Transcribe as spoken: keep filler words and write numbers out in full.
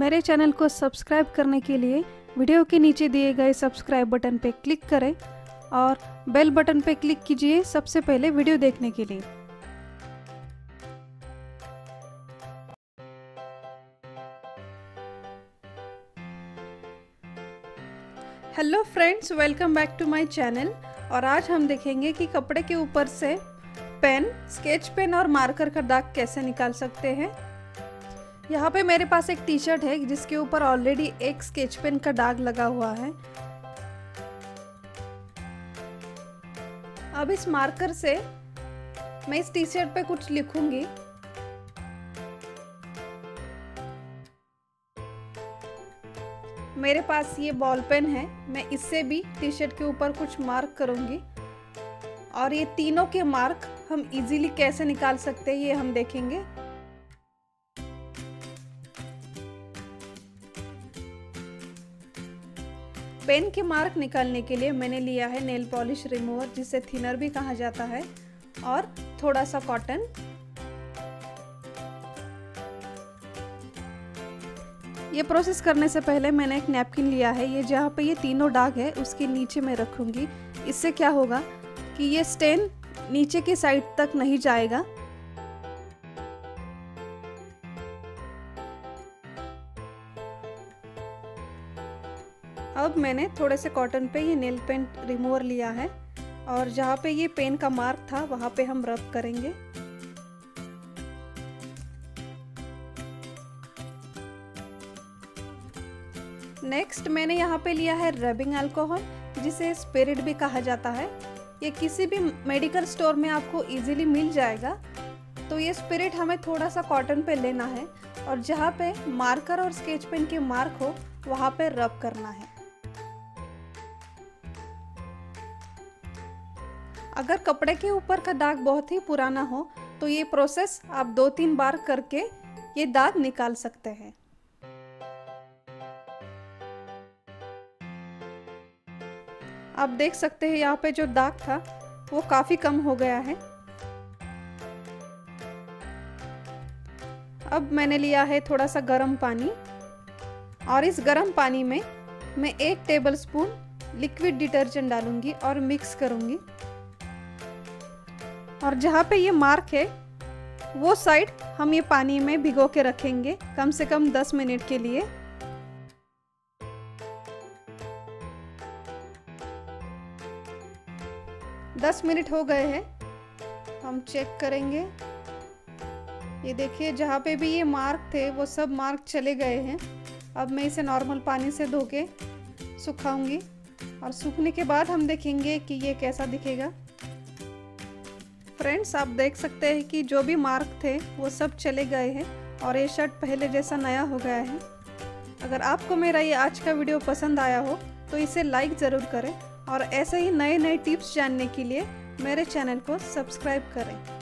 मेरे चैनल को सब्सक्राइब करने के लिए वीडियो के नीचे दिए गए सब्सक्राइब बटन पर क्लिक करें और बेल बटन पर क्लिक कीजिए सबसे पहले वीडियो देखने के लिए। Hello friends, welcome back to my channel. और आज हम देखेंगे कि कपड़े के ऊपर से पेन, स्केच पेन और मार्कर का दाग कैसे निकाल सकते हैं। यहाँ पे मेरे पास एक टी शर्ट है जिसके ऊपर ऑलरेडी एक स्केच पेन का दाग लगा हुआ है। अब इस मार्कर से मैं इस टी शर्ट पे कुछ लिखूंगी। मेरे पास ये बॉल पेन है, मैं इससे भी टी शर्ट के ऊपर कुछ मार्क करूँगी और ये तीनों के मार्क हम इजीली कैसे निकाल सकते हैं ये हम देखेंगे। पेन के मार्क निकालने के लिए मैंने लिया है नेल पॉलिश रिमूवर, जिसे थिनर भी कहा जाता है, और थोड़ा सा कॉटन। ये प्रोसेस करने से पहले मैंने एक नैपकिन लिया है। ये जहाँ पे ये तीनों दाग है उसके नीचे मैं रखूँगी। इससे क्या होगा कि ये स्टेन नीचे की साइड तक नहीं जाएगा। अब मैंने थोड़े से कॉटन पे ये नेल पेंट रिमूवर लिया है और जहाँ पे ये पेन का मार्क था वहाँ पे हम रब करेंगे। नेक्स्ट मैंने यहाँ पे लिया है रबिंग अल्कोहल, जिसे स्पिरिट भी कहा जाता है। ये किसी भी मेडिकल स्टोर में आपको इजीली मिल जाएगा। तो ये स्पिरिट हमें थोड़ा सा कॉटन पे लेना है और जहाँ पे मार्कर और स्केच पेन के मार्क हो वहाँ पे रब करना है। अगर कपड़े के ऊपर का दाग बहुत ही पुराना हो तो ये प्रोसेस आप दो तीन बार करके ये दाग निकाल सकते हैं। आप देख सकते हैं यहाँ पे जो दाग था वो काफी कम हो गया है। अब मैंने लिया है थोड़ा सा गर्म पानी और इस गर्म पानी में मैं एक टेबलस्पून लिक्विड डिटर्जेंट डालूंगी और मिक्स करूंगी। और जहाँ पे ये मार्क है वो साइड हम ये पानी में भिगो के रखेंगे कम से कम दस मिनट के लिए। दस मिनट हो गए हैं, हम चेक करेंगे। ये देखिए, जहाँ पे भी ये मार्क थे वो सब मार्क चले गए हैं। अब मैं इसे नॉर्मल पानी से धो के सुखाऊंगी और सूखने के बाद हम देखेंगे कि ये कैसा दिखेगा। फ्रेंड्स, आप देख सकते हैं कि जो भी मार्क थे वो सब चले गए हैं और ये शर्ट पहले जैसा नया हो गया है। अगर आपको मेरा ये आज का वीडियो पसंद आया हो तो इसे लाइक ज़रूर करें और ऐसे ही नए नए टिप्स जानने के लिए मेरे चैनल को सब्सक्राइब करें।